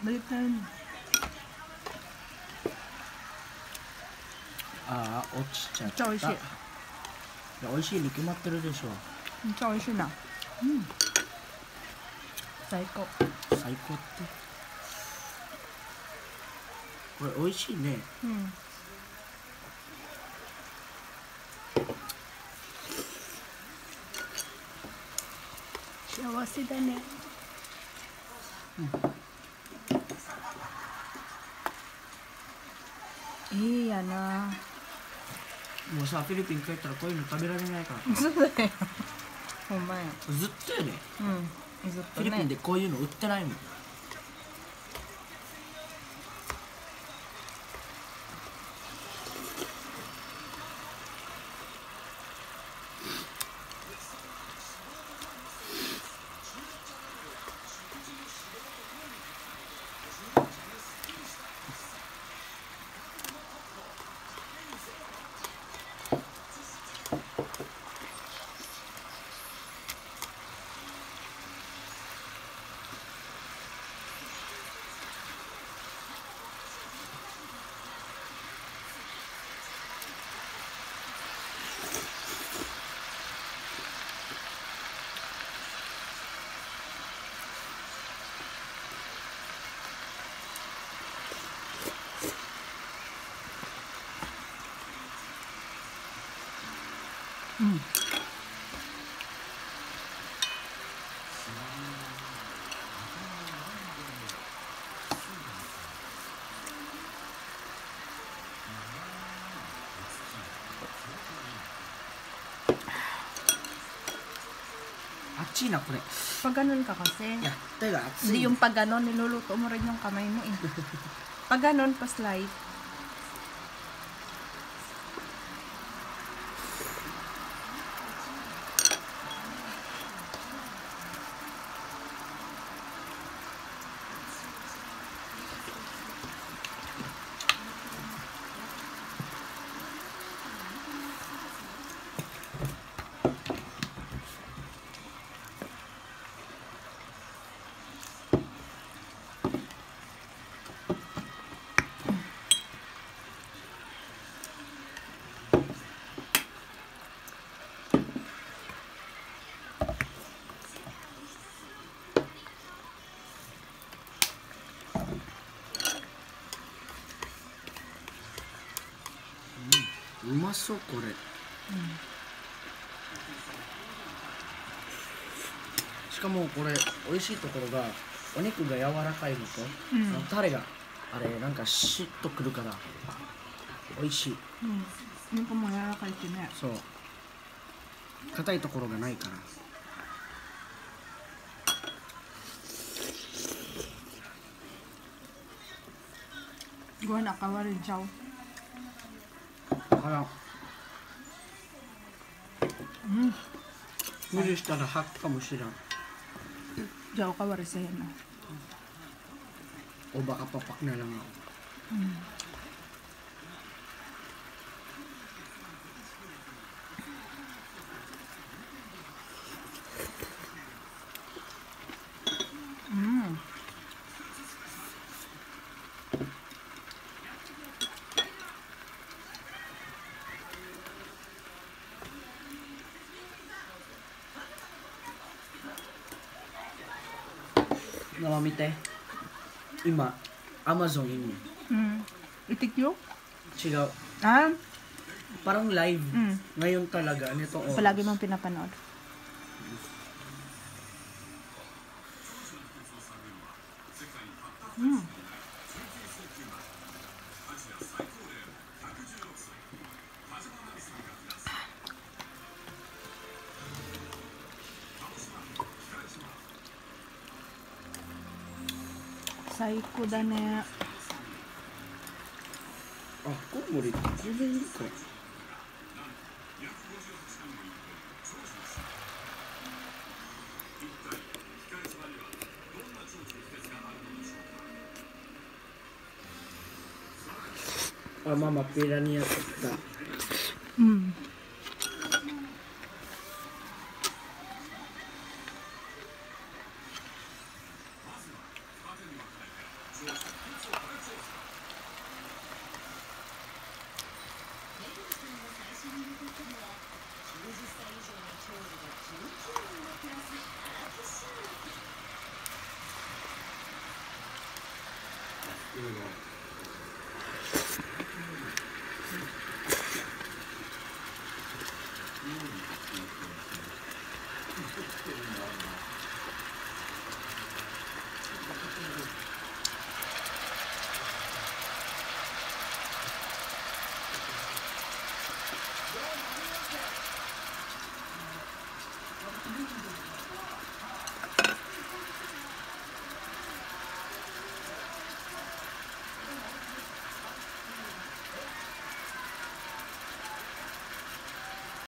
Balik tayo.落ちちゃった。めっちゃ美味しいに決まってるでしょ。めっちゃ美味しいな。うん、最高。最高ってこれ美味しいね。うん、幸せだね。うん、いいやな。もうさ、フィリピン帰ったらこういうの食べられないから。そうだよ。ほんまや。ずっとやね。うん、ずっとね。フィリピンでこういうの売ってないもん。うん、熱いなこれ。Pag ganun ka kasi. Yeah, talaga, hindi yung pag ganun, niluluto mo rin yung kamay mo eh. Pag ganun, pa-slide.うまそうこれ、うん、しかもこれ美味しいところがお肉が柔らかいのと、うん、タレがあれなんかシュッとくるから美味しい、うん、肉も柔らかいってね。そう、硬いところがないから。ごめん、赤割れちゃう。うん、無理したら吐くかもしれん。じゃあおかわりせえな。おばあパパならな。うん。ママ見て、今アマゾンいんね。うん。Itikyo? Sigaw. Ah? Parang live. Mm. Ngayon talaga nito. Palagi mong pinapanood. Mm.最高だね。あ、コウモリ全然いるか。あ、ママピラニアだった。うん。